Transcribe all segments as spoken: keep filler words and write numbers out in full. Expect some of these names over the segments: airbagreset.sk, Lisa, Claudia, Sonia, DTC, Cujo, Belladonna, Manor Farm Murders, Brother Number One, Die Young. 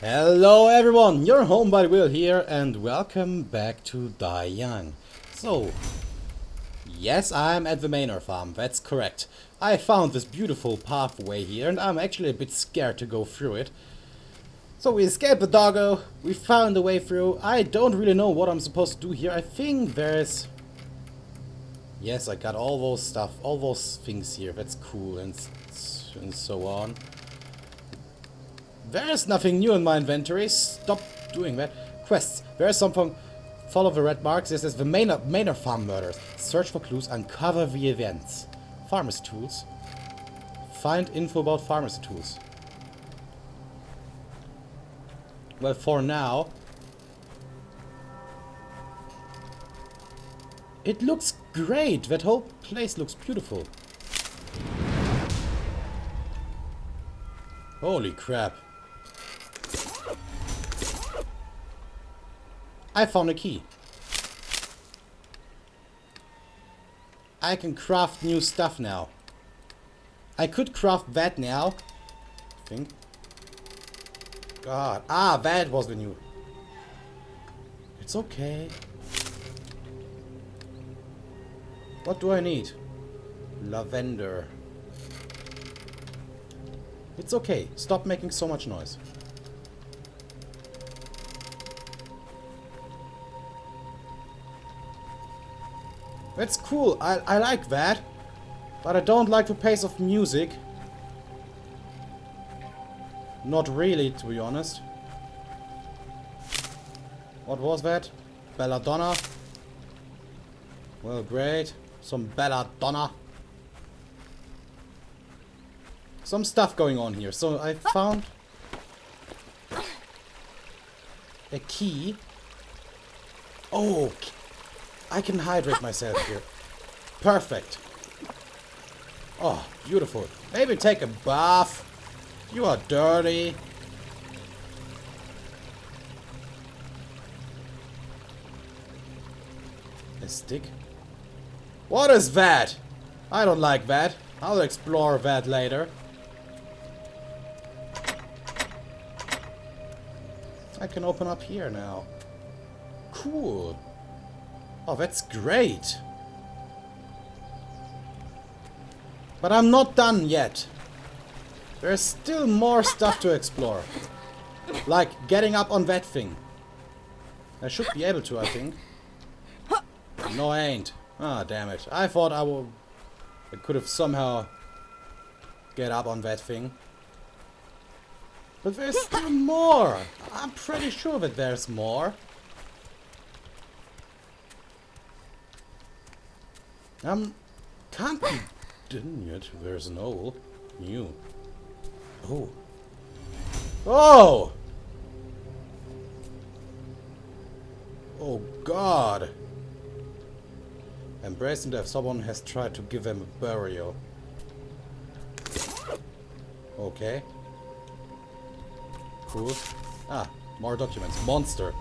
Hello everyone, your home by the wheel here and welcome back to Die Young. So, yes, I'm at the Manor Farm, that's correct. I found this beautiful pathway here and I'm actually a bit scared to go through it. So we escaped the doggo, we found a way through. I don't really know what I'm supposed to do here. I think there's... Yes, I got all those stuff, all those things here, that's cool and, and so on. There is nothing new in my inventory. Stop doing that. Quests. There is something. Follow the red marks. This is the Manor, Manor Farm Murders. Search for clues. Uncover the events. Farmer's tools. Find info about farmer's tools. Well, for now... It looks great. That whole place looks beautiful. Holy crap. I found a key. I can craft new stuff now. I could craft that now. I think. God. Ah, that was the new. It's okay. What do I need? Lavender. It's okay. Stop making so much noise. That's cool. I, I like that. But I don't like the pace of music. Not really, to be honest. What was that? Belladonna. Well, great. Some Belladonna. Some stuff going on here. So I found a key. Oh, I can hydrate myself here. Perfect. Oh, beautiful. Maybe take a bath. You are dirty. A stick? What is that? I don't like that. I'll explore that later. I can open up here now. Cool. Oh, that's great. But I'm not done yet. There's still more stuff to explore. Like getting up on that thing. I should be able to, I think. No, I ain't. Ah, damn it. I thought I would... I could have somehow... get up on that thing. But there's still more! I'm pretty sure that there's more. Um, can't be done yet. There's an old new. Oh. Oh! Oh God! Embracing death. Someone has tried to give them a burial. Okay. Cool. Ah, more documents. Monster.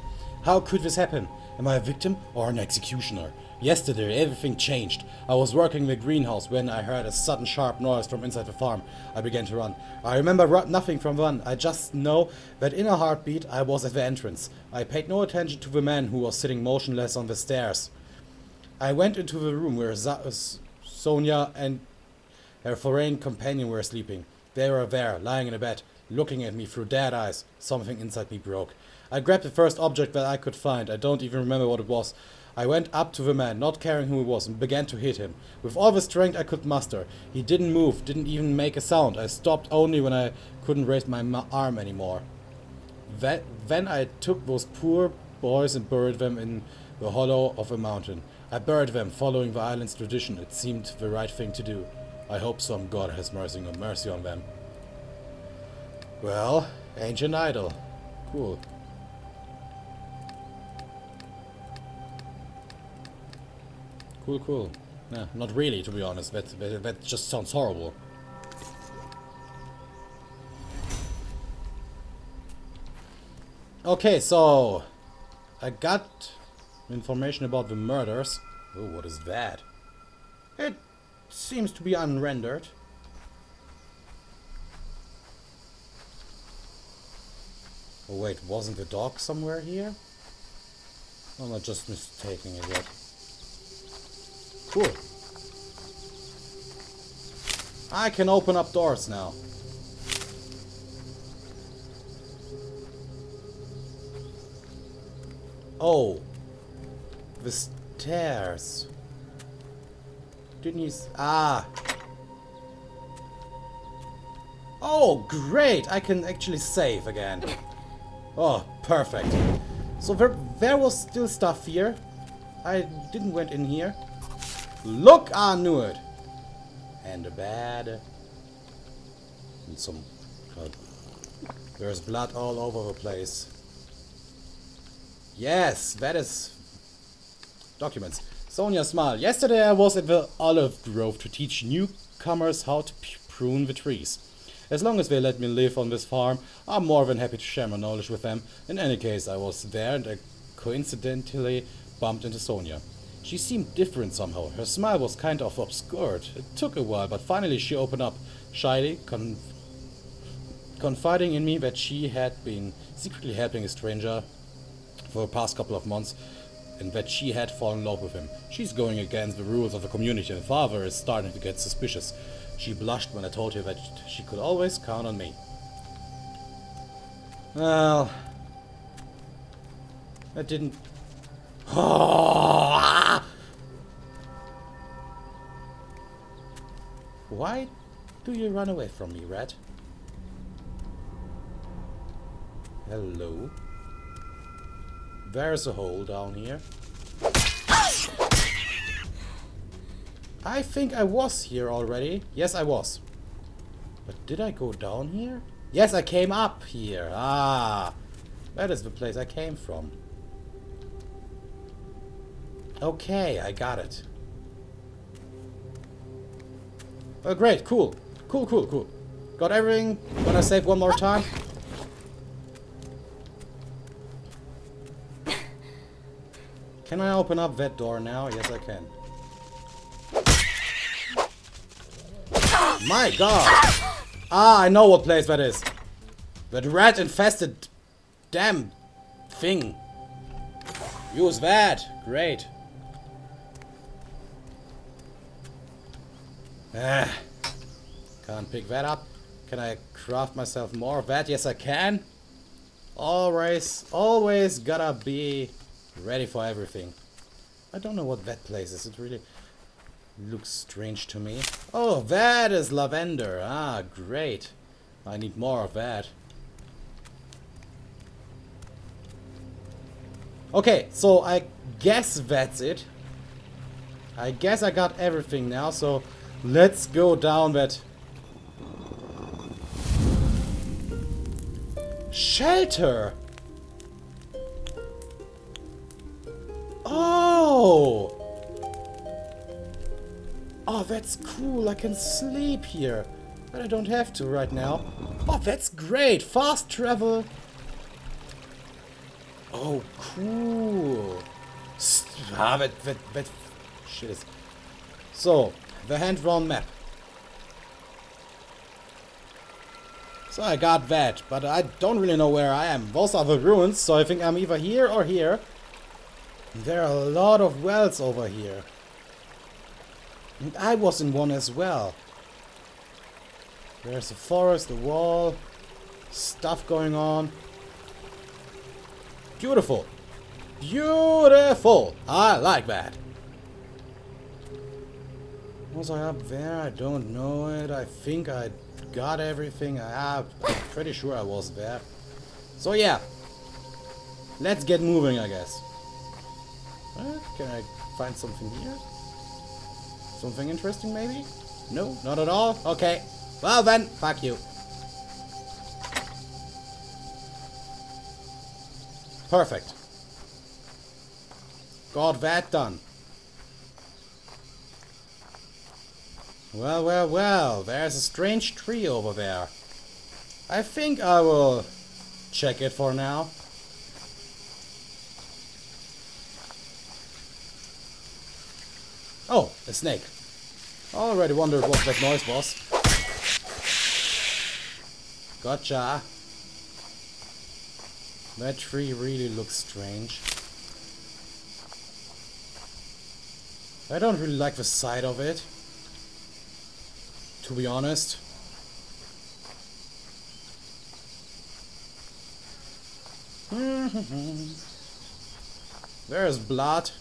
How could this happen? Am I a victim or an executioner? Yesterday, everything changed. I was working in the greenhouse when I heard a sudden sharp noise from inside the farm. I began to run. I remember nothing from then. I just know that in a heartbeat I was at the entrance. I paid no attention to the man who was sitting motionless on the stairs. I went into the room where Sonia and her foreign companion were sleeping. They were there, lying in a bed, looking at me through dead eyes. Something inside me broke. I grabbed the first object that I could find. I don't even remember what it was. I went up to the man, not caring who he was, and began to hit him. With all the strength I could muster. He didn't move, didn't even make a sound. I stopped only when I couldn't raise my arm anymore. That, then I took those poor boys and buried them in the hollow of a mountain. I buried them, following the island's tradition. It seemed the right thing to do. I hope some god has mercy on, mercy on them. Well, ancient idol. Cool. Cool, cool. Nah, not really, to be honest. That, that, that just sounds horrible. Okay, so... I got information about the murders. Oh, what is that? It seems to be unrendered. Oh wait, wasn't the dog somewhere here? I'm not just mistaking it yet. Cool. I can open up doors now. Oh. The stairs. Didn't you... S ah. Oh, great. I can actually save again. Oh, perfect. So there, there was still stuff here. I didn't went in here. Look, I knew it. And a bed. And some... Uh, there's blood all over the place. Yes, that is... Documents. Sonia smiled. Yesterday I was at the olive grove to teach newcomers how to prune the trees. As long as they let me live on this farm, I'm more than happy to share my knowledge with them. In any case, I was there and I coincidentally bumped into Sonia. She seemed different somehow. Her smile was kind of obscured. It took a while, but finally she opened up, shyly, conf confiding in me that she had been secretly helping a stranger for the past couple of months and that she had fallen in love with him. She's going against the rules of the community and father is starting to get suspicious. She blushed when I told her that she could always count on me. Well... That didn't... Oh, ah! Why do you run away from me, Rat? Hello? There's a hole down here. I think I was here already. Yes, I was. But did I go down here? Yes, I came up here. Ah. That is the place I came from. Okay, I got it. Oh, great. Cool. Cool, cool, cool. Got everything. Gonna save one more time. Can I open up that door now? Yes, I can. My god! Ah, I know what place that is. That rat infested damn thing. Use that. Great. Ah, can't pick that up. Can I craft myself more of that? Yes, I can. Always, always gotta be ready for everything. I don't know what that place is. It really... looks strange to me. Oh, that is lavender. Ah, great. I need more of that. Okay, so I guess that's it. I guess I got everything now, so let's go down that... shelter! Oh! Oh, that's cool. I can sleep here. But I don't have to right now. Oh, that's great. Fast travel. Oh, cool. Ah, that, that, that shit is... So, the hand-drawn map. So I got that, but I don't really know where I am. Those are the ruins, so I think I'm either here or here. There are a lot of wells over here. And I was in one as well. There's a forest, a wall, stuff going on. Beautiful. Beautiful. I like that. Was I up there? I don't know it. I think I got everything. I, I'm pretty sure I was there. So yeah. Let's get moving, I guess. Uh, can I find something here? Something interesting, maybe? No, not at all? Okay. Well then, fuck you. Perfect. Got that done. Well, well, well. There's a strange tree over there. I think I will check it for now. Oh, a snake. I already wondered what that noise was. Gotcha. That tree really looks strange. I don't really like the sight of it, to be honest. There is blood.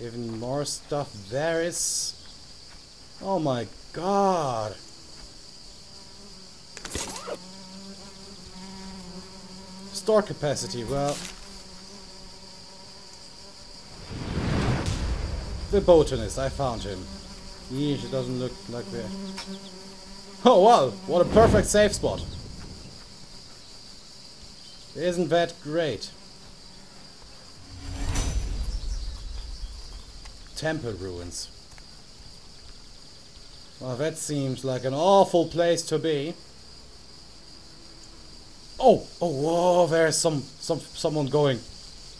Even more stuff there is. Oh my god. Store capacity, well. The botanist, I found him. Yeesh, it doesn't look like that. Oh wow, what a perfect safe spot. Isn't that great? Temple ruins. Well, that seems like an awful place to be. Oh, oh, whoa, there's some, some, someone going.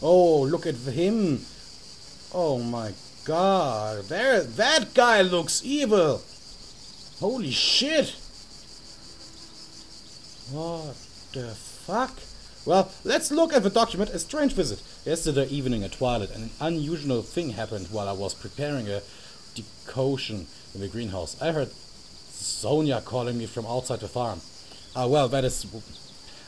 Oh, look at him. Oh my god, there, that guy looks evil. Holy shit. What the fuck? Well, let's look at the document. A strange visit. Yesterday evening at twilight, an unusual thing happened while I was preparing a decoction in the greenhouse. I heard Sonia calling me from outside the farm. Ah, well, that is...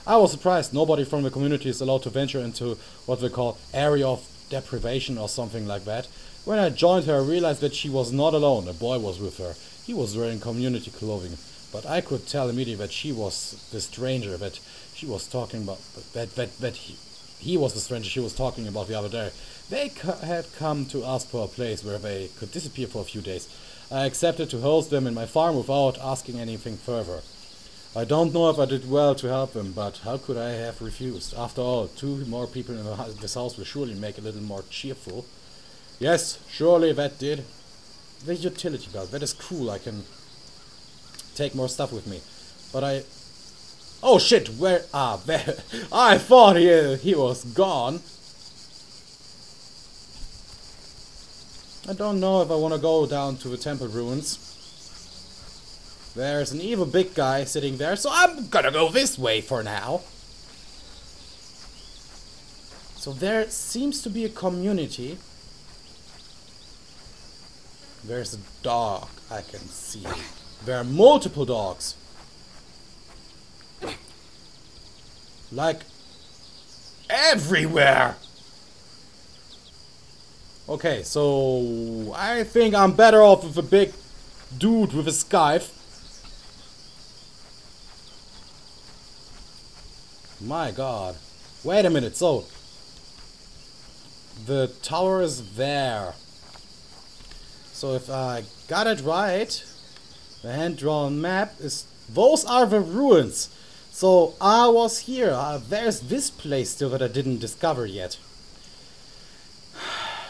I was surprised. Nobody from the community is allowed to venture into what they call area of deprivation or something like that. When I joined her, I realized that she was not alone. A boy was with her. He was wearing community clothing. But I could tell immediately that she was the stranger that she was talking about. That that that he, he was the stranger she was talking about the other day. They co had come to ask for a place where they could disappear for a few days. I accepted to host them in my farm without asking anything further. I don't know if I did well to help them, but how could I have refused? After all, two more people in this house will surely make it a little more cheerful. Yes, surely that did. The utility belt. That is cool. I can take more stuff with me, but I... Oh shit, where... Ah, there... I thought he, he was gone. I don't know if I want to go down to the temple ruins. There's an evil big guy sitting there, so I'm gonna go this way for now. So there seems to be a community. There's a dog I can see. There are multiple dogs. Like... everywhere! Okay, so... I think I'm better off with a big dude with a scythe. My god. Wait a minute, so... the tower is there. So if I got it right... the hand-drawn map is... those are the ruins! So, I was here. Uh, there's this place still that I didn't discover yet.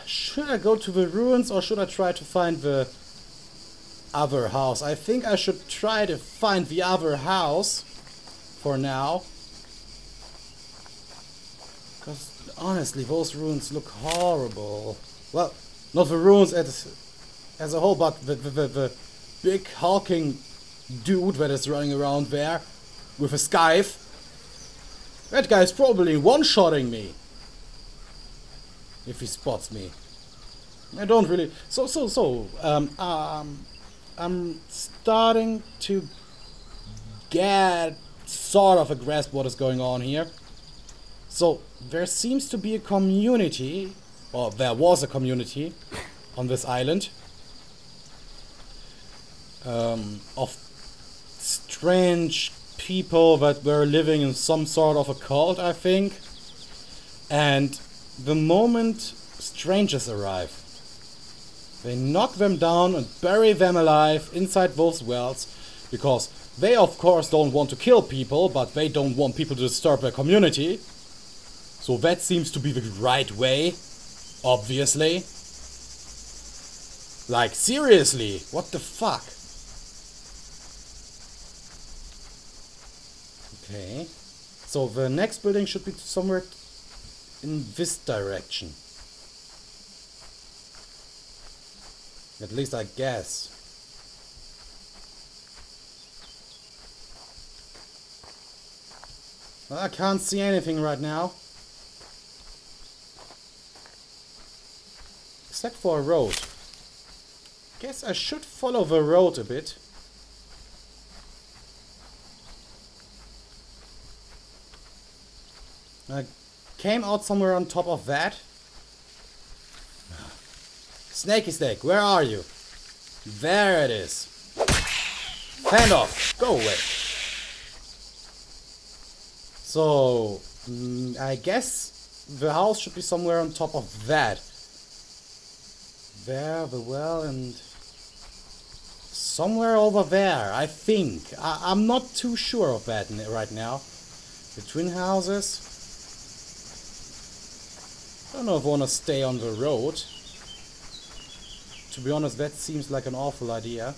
Should I go to the ruins or should I try to find the other house? I think I should try to find the other house for now. Because, honestly, those ruins look horrible. Well, not the ruins as, as a whole, but the... the, the, the big hulking dude that is running around there with a scythe. That guy is probably one-shotting me if he spots me. I don't really. So so so. Um um, I'm starting to get sort of a grasp what is going on here. So there seems to be a community, or there was a community, on this island. Um, of strange people that were living in some sort of a cult, I think. And the moment strangers arrive, they knock them down and bury them alive inside those wells, because they of course don't want to kill people, but they don't want people to disturb their community. So that seems to be the right way, obviously. Like, seriously, what the fuck? Okay, so the next building should be somewhere in this direction. At least I guess. I can't see anything right now. Except for a road. Guess I should follow the road a bit. I came out somewhere on top of that. Snakey Snake, where are you? There it is. Hand off. Go away. So, mm, I guess the house should be somewhere on top of that. There, the well, and somewhere over there, I think. I I'm not too sure of that right now. The twin houses. I don't know if I want to stay on the road. To be honest, that seems like an awful idea.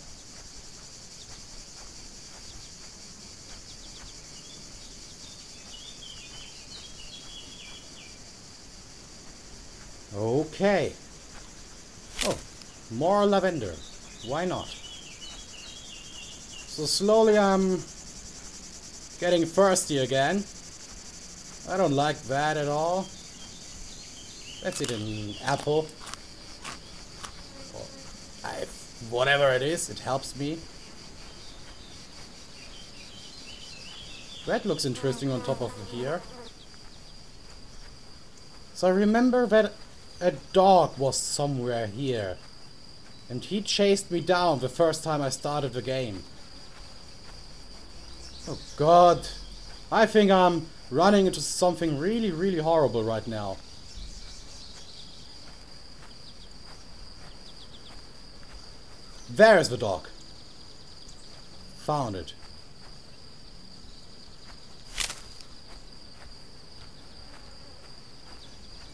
Okay. Oh, more lavender. Why not? So slowly I'm getting thirsty again. I don't like that at all. Let's eat an apple. I, whatever it is, it helps me. That looks interesting on top of here. So I remember that a dog was somewhere here. And he chased me down the first time I started the game. Oh god. I think I'm running into something really, really horrible right now. There is the dog. Found it.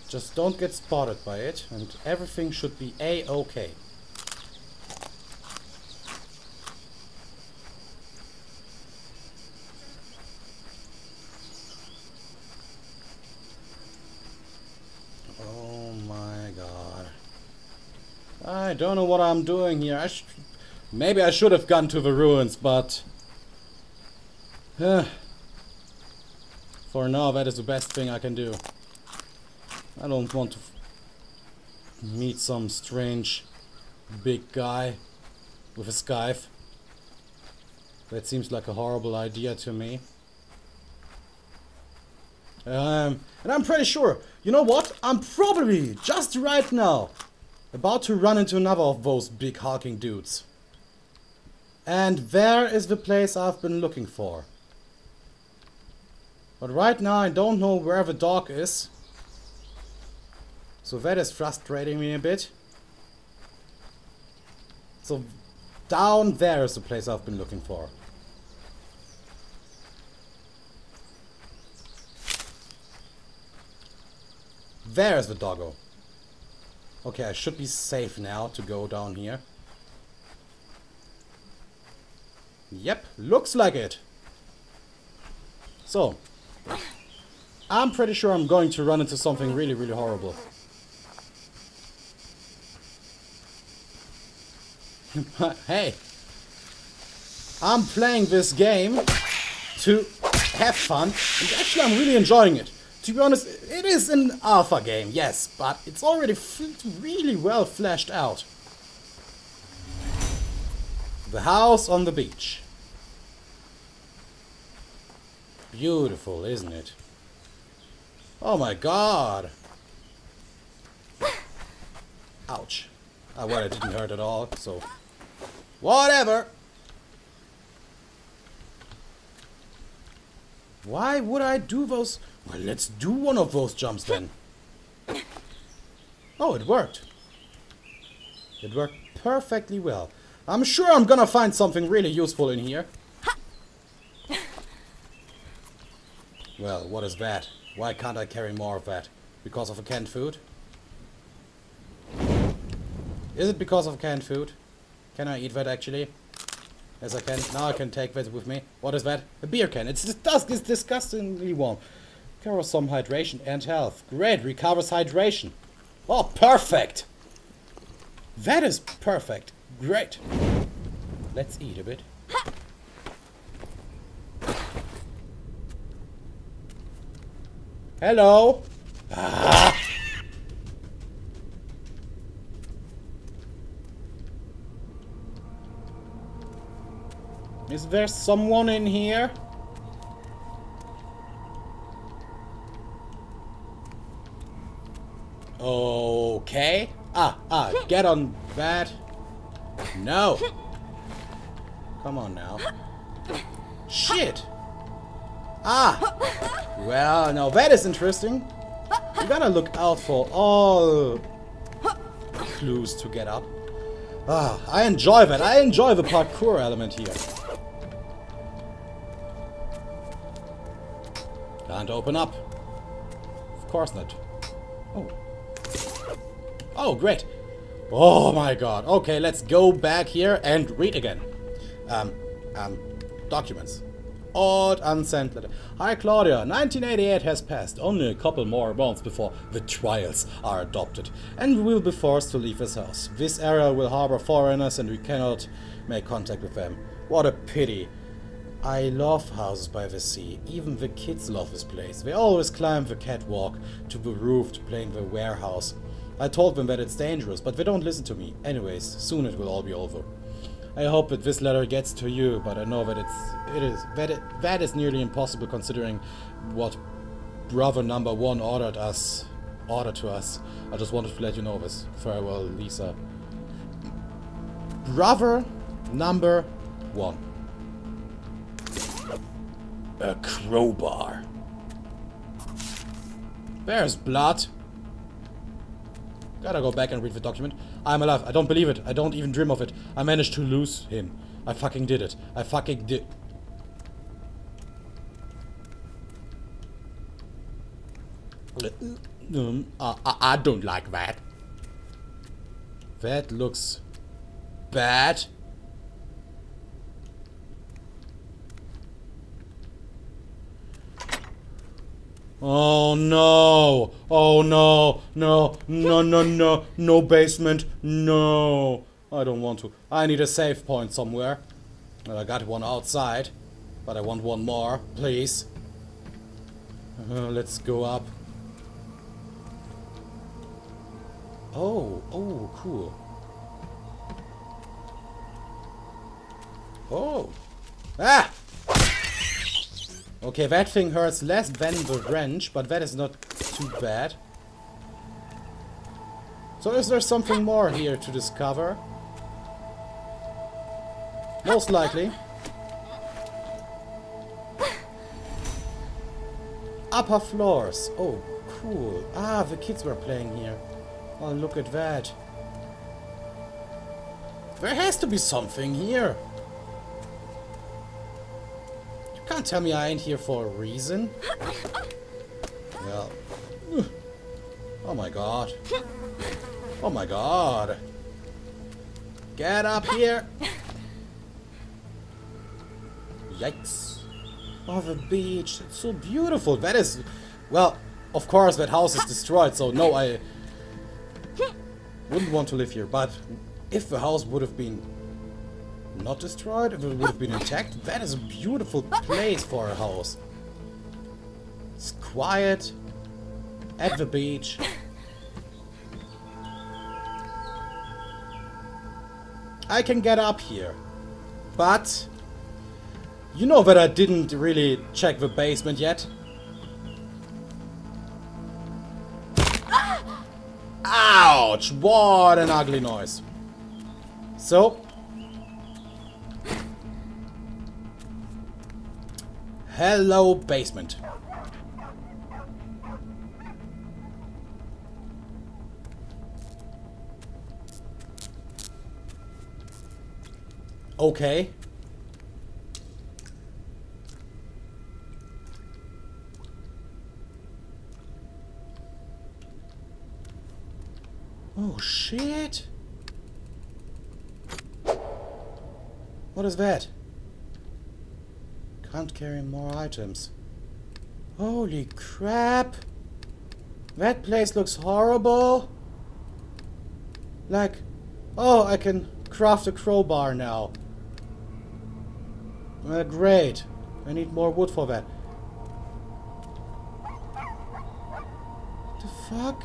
Just don't get spotted by it, and everything should be A-okay. Oh my god. I don't know what I'm doing here. I sh Maybe I should have gone to the ruins, but... for now, that is the best thing I can do. I don't want to f meet some strange big guy with a scythe. That seems like a horrible idea to me. Um, and I'm pretty sure, you know what? I'm probably just right now about to run into another of those big hulking dudes. And there is the place I've been looking for. But right now I don't know where the dog is. So that is frustrating me a bit. So down there is the place I've been looking for. There is the doggo. Okay, I should be safe now to go down here. Yep, looks like it. So, I'm pretty sure I'm going to run into something really, really horrible. Hey, I'm playing this game to have fun, and actually I'm really enjoying it. To be honest, it is an alpha game, yes, but it's already f really well fleshed out. The house on the beach. Beautiful, isn't it? Oh my god! Ouch. Oh, well, it didn't hurt at all, so... whatever! Why would I do those... well, let's do one of those jumps then. Oh, it worked. It worked perfectly well. I'm sure I'm gonna find something really useful in here. Well, what is that? Why can't I carry more of that? Because of a canned food? Is it because of canned food? Can I eat that actually? Yes, I can. Now I can take that with me. What is that? A beer can. It's dusk is disgustingly warm. Recovers some hydration and health. Great, recovers hydration. Oh, perfect! That is perfect. Great. Let's eat a bit. Hello. Ah. Is there someone in here? Okay. Ah, ah, get on that. No. Come on now. Shit. Ah. Well, now that is interesting. You gotta look out for all clues to get up. Ah, I enjoy that. I enjoy the parkour element here. Can't open up. Of course not. Oh. Oh, great. Oh my god. Okay, let's go back here and read again. Um, um, documents. Odd unsent letter. Hi Claudia, nineteen eighty-eight has passed. Only a couple more months before the trials are adopted. And we will be forced to leave this house. This area will harbor foreigners and we cannot make contact with them. What a pity. I love houses by the sea. Even the kids love this place. They always climb the catwalk to the roof to play in the warehouse. I told them that it's dangerous, but they don't listen to me. Anyways, soon it will all be over. I hope that this letter gets to you, but I know that it's it is that it, that is nearly impossible considering what Brother Number One ordered us ordered to us. I just wanted to let you know this. Farewell, Lisa. Brother Number One. A crowbar. There's blood. Gotta go back and read the document. I'm alive. I don't believe it. I don't even dream of it. I managed to lose him. I fucking did it. I fucking did. Um, I, I, I don't like that. That looks bad. Oh no! Oh no! No! No! No! No! No basement! No! I don't want to. I need a save point somewhere. Well, I got one outside, but I want one more, please. Uh, let's go up. Oh! Oh! Cool. Oh! Ah! Okay, that thing hurts less than the wrench, but that is not too bad. So is there something more here to discover? Most likely. Upper floors. Oh, cool. Ah, the kids were playing here. Oh, look at that. There has to be something here. Can't tell me I ain't here for a reason. Well. Oh my god. Oh my god. Get up here. Yikes. Oh, the beach. It's so beautiful. That is... Well, of course that house is destroyed, so no, I... wouldn't want to live here, but if the house would have been... not destroyed, if it would have been intact. That is a beautiful place for a house. It's quiet. At the beach. I can get up here. But... you know that I didn't really check the basement yet. Ouch! What an ugly noise. So... hello, basement. Okay. Oh, shit. What is that? Can't carry more items. Holy crap! That place looks horrible! Like, oh, I can craft a crowbar now. Well, great. I need more wood for that. fuck?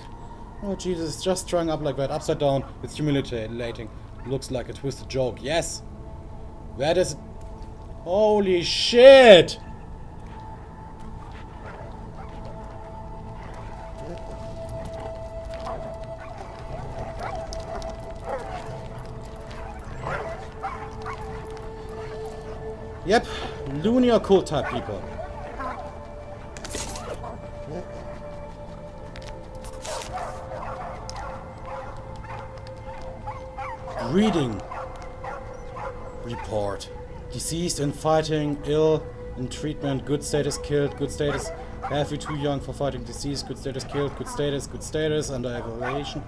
Oh, Jesus, just strung up like that, upside down. It's humiliating. Looks like a twisted joke. Yes! That is... Holy shit! Yep, loony or cool type people. Reading report. Deceased and fighting, ill in treatment, good status killed, good status healthy, too young for fighting disease, good status killed, good status, good status, under evaluation.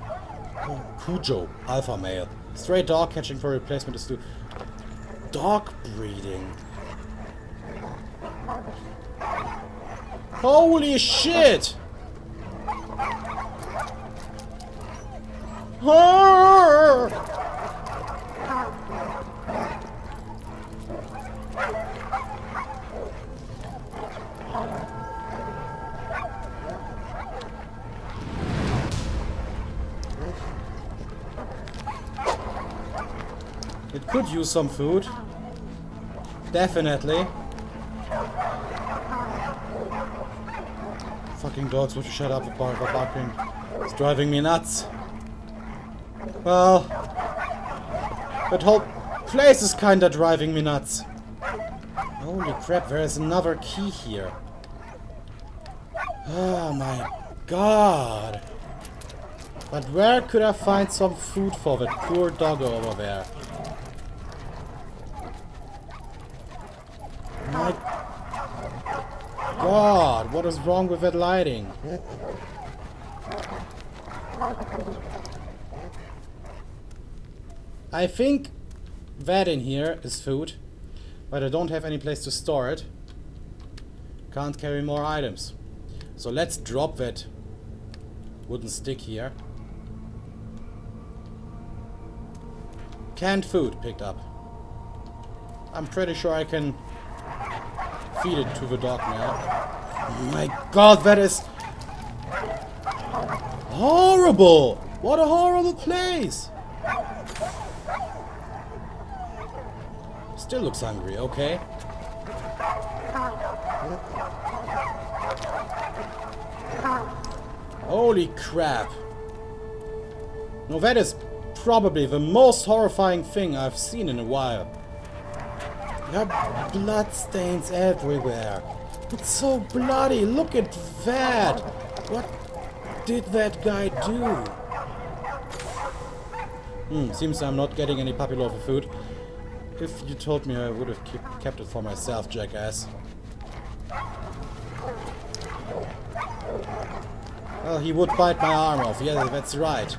Cujo, alpha male. Stray dog catching for replacement is due. Dog breeding. Holy shit! Horror! Could use some food. Definitely. Fucking dogs, would you shut up? The bark, the barking. It's driving me nuts. Well, that whole place is kinda driving me nuts. Holy crap, there is another key here. Oh my god. But where could I find some food for that poor doggo over there? God, what is wrong with that lighting? I think that in here is food, but I don't have any place to store it. Can't carry more items. So let's drop that wooden stick here. Canned food picked up. I'm pretty sure I can feed it to the dog now. Oh my god, that is horrible! What a horrible place! Still looks hungry, okay. Holy crap. No, that is probably the most horrifying thing I've seen in a while. There are blood stains everywhere. It's so bloody. Look at that. What did that guy do? Hmm, seems I'm not getting any puppy love for food. If you told me, I would have keep, kept it for myself, jackass. Well, he would bite my arm off. Yeah, that's right.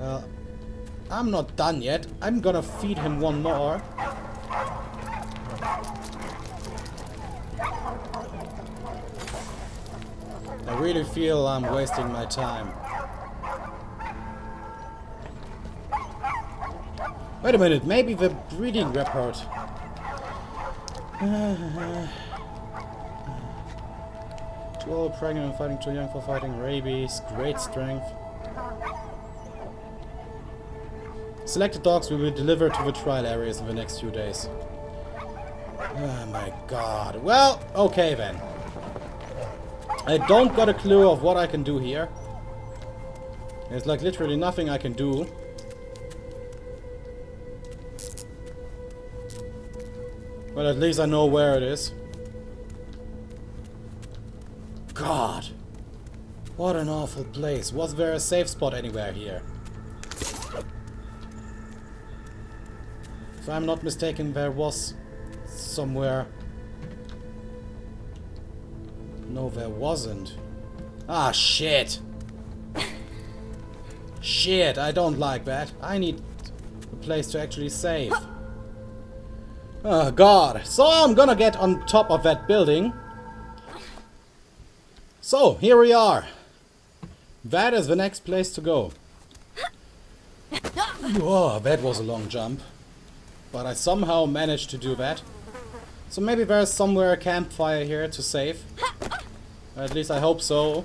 Uh... I'm not done yet. I'm gonna feed him one more. I really feel I'm wasting my time. Wait a minute, maybe the breeding report. Too old, pregnant, and fighting too young for fighting rabies. Great strength. Selected dogs will be delivered to the trial areas in the next few days. Oh my god. Well, okay then. I don't got a clue of what I can do here. There's like literally nothing I can do. But at least I know where it is. God. What an awful place. Was there a safe spot anywhere here? If I'm not mistaken, there was somewhere... No, there wasn't. Ah, shit! Shit, I don't like that. I need a place to actually save. Oh, God. So I'm gonna get on top of that building. So, here we are. That is the next place to go. Whoa, that was a long jump. But I somehow managed to do that. So maybe there's somewhere a campfire here to save. At least I hope so.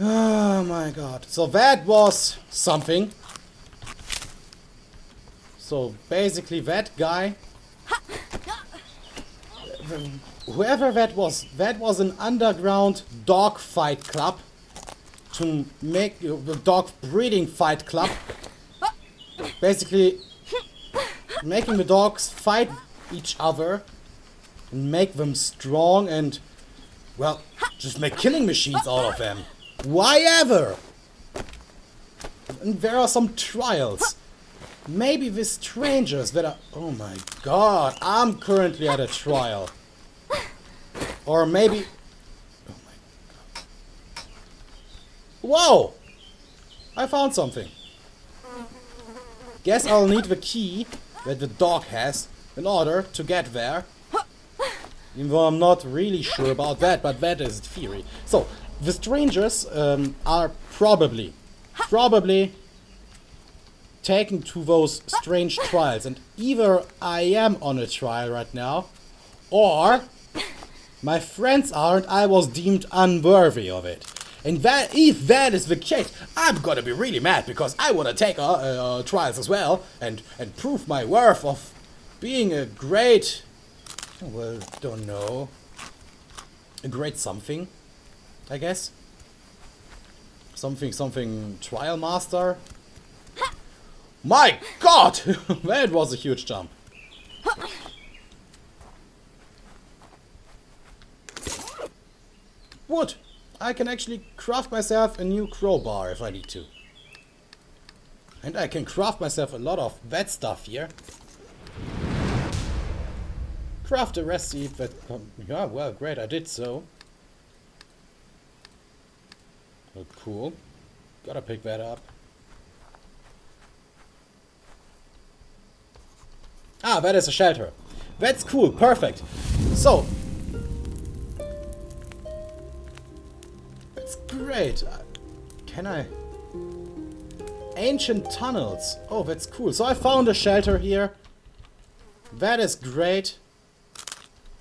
Oh my god. So that was something. So basically that guy, whoever that was, that was an underground dog fight club to make the uh, dog breeding fight club. Basically making the dogs fight each other and make them strong and, well, just make killing machines out of them. Why ever? And there are some trials. Maybe with strangers that are... Oh my god, I'm currently at a trial. Or maybe... Oh my god. Whoa! I found something. Guess I'll need the key that the dog has in order to get there. Even though I'm not really sure about that, but that is theory. So, the strangers um, are probably, probably taken to those strange trials. And either I am on a trial right now, or my friends are and I was deemed unworthy of it. And that, if that is the case, I'm gonna be really mad because I wanna take uh, uh, trials as well and, and prove my worth of being a great... Well, don't know. A great something, I guess. Something, something trial master. My god! That was a huge jump. Wood! I can actually craft myself a new crowbar if I need to. And I can craft myself a lot of that stuff here. Craft a recipe that... Um, yeah, well, great, I did so. Oh, cool. Gotta pick that up. Ah, that is a shelter. That's cool, perfect. So... That's great. Uh, can I... Ancient tunnels. Oh, that's cool. So I found a shelter here. That is great.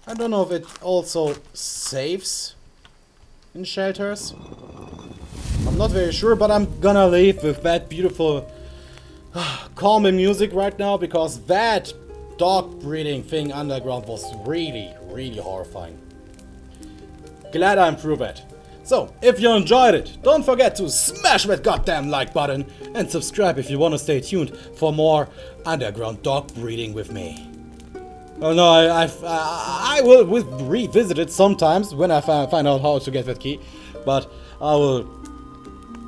I don't know if it also saves in shelters. I'm not very sure, but I'm gonna leave with that beautiful uh, calming music right now because that dog breeding thing underground was really, really horrifying. Glad I improved it. So, if you enjoyed it, don't forget to smash that goddamn like button and subscribe if you want to stay tuned for more underground dog breeding with me. Oh no, I, I, I will revisit it sometimes when I find out how to get that key, but I will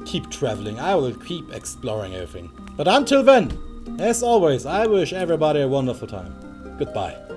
keep traveling, I will keep exploring everything. But until then, as always, I wish everybody a wonderful time. Goodbye.